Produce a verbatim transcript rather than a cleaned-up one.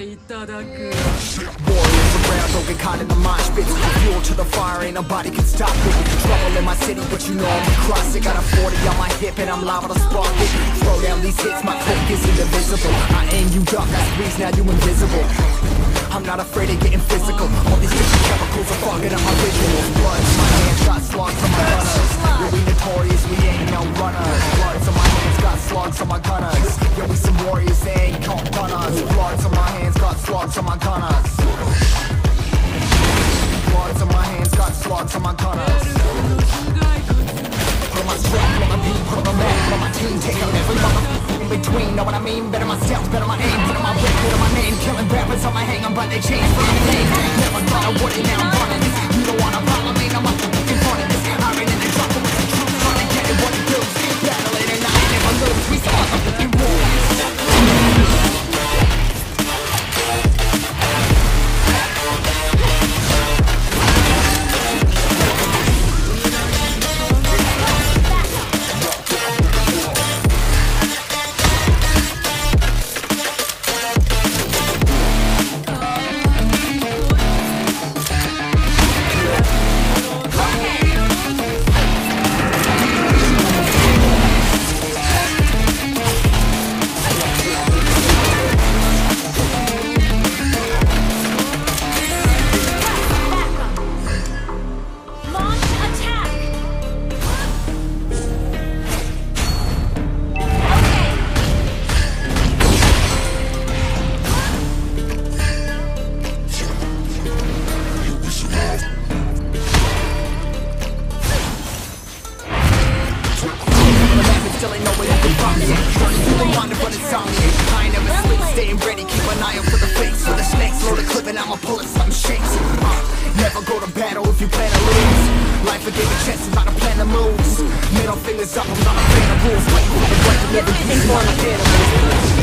Warriors around, broken caught in the mosh pits. Fuel to the fire, ain't nobody can stop it. Trouble in my city, but you know I'm across it. Got a forty on my hip and I'm liable to spark it. Throw down these hits, my click is indivisible. I aim, you duck, I squeeze, now you invisible. I'm not afraid of getting physical. All these different chemicals are fogging up my visuals. Blood, my hands got slugs on my gunners. Yeah, we notorious, we ain't no runners. Blood, so my hands got slugs on my gunners. Yeah, we some warriors, they ain't called gunners. Blood, so my hands got slugs on my gunners. Blood, so my hands got slugs on my gunners. Put on my strap, let my beat, put on my map, put on my team, take out every motherfucker in between. Know what I mean? Better myself, better my aim, better my rap, better my name, killing rappers on my hang, I'm about to change for my name. Never thought I would, now I'm running. You don't want to follow me, now I'm fucking running. This iron in the truck, with the truth, trying to get it what it does. Battle it and I never lose, we saw the fucking rules. Middle fingers up, I'm not a fan of rules. Like, I'm never using one of animals.